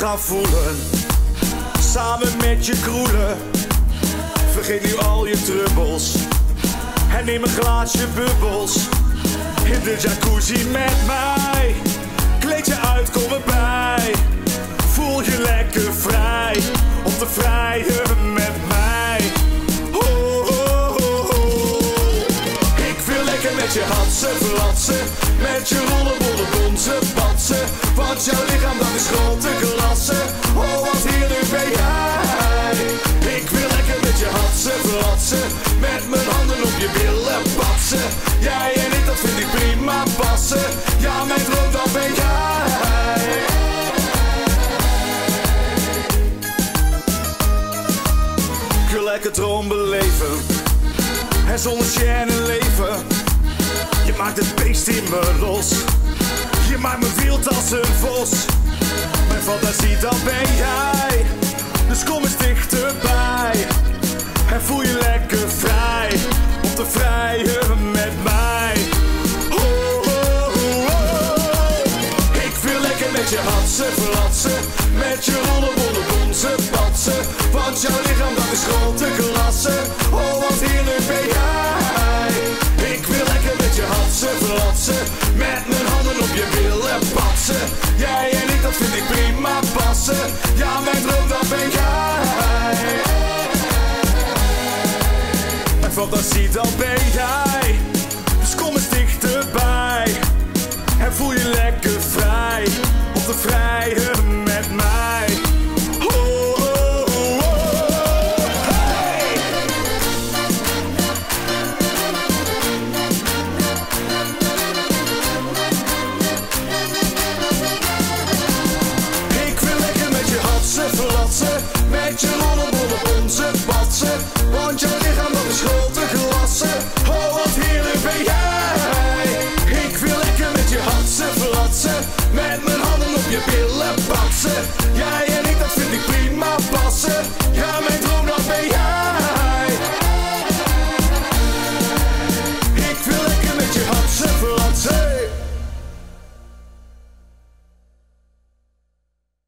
ga voelen. Samen met je kroelen. Vergeet nu al je trubbels. En neem een glaasje bubbels. In de jacuzzi met mij. Kleed je uit, kom erbij. Voel je lekker vrij. Om te vrijen met mij. Ho, ho, ho, ho. Ik wil lekker met je hatseflatsen. Met je rollenbollen bonzen batsen. Want jouw lichaam dat is grote klasse. Oh, wat heerlijk ben jij. Ik wil lekker met je hatseflatsen. Met mijn handen op je billen batsen. Jij en ik, dat vind ik prima passen. Ja, mijn droom, dat ben jij. Ik wil lekker droom beleven. En zonder gêne leven. Je maakt het beest in me los. Je maakt me wild als een vos. Mijn fantasie, dat ben jij. Dus kom eens dichterbij. En voel je lekker vrij. Om te vrijen met mij. Oh, oh, oh, oh. Ik wil lekker met je hatseflatsen. Met je rollenbollen bonzen patsen. Want jouw lichaam dat is grote klasse. Oh, wat heerlijk ben jij. Ik wil lekker met je hatseflatsen. Met mijn handen op je billen patsen. Jij en ik, dat vind ik prima passen. Ja, mijn droom, dat ben jij. Fantasie, dat ben jij. Dus kom eens dichterbij. En voel je lekker vrij. Op de vrije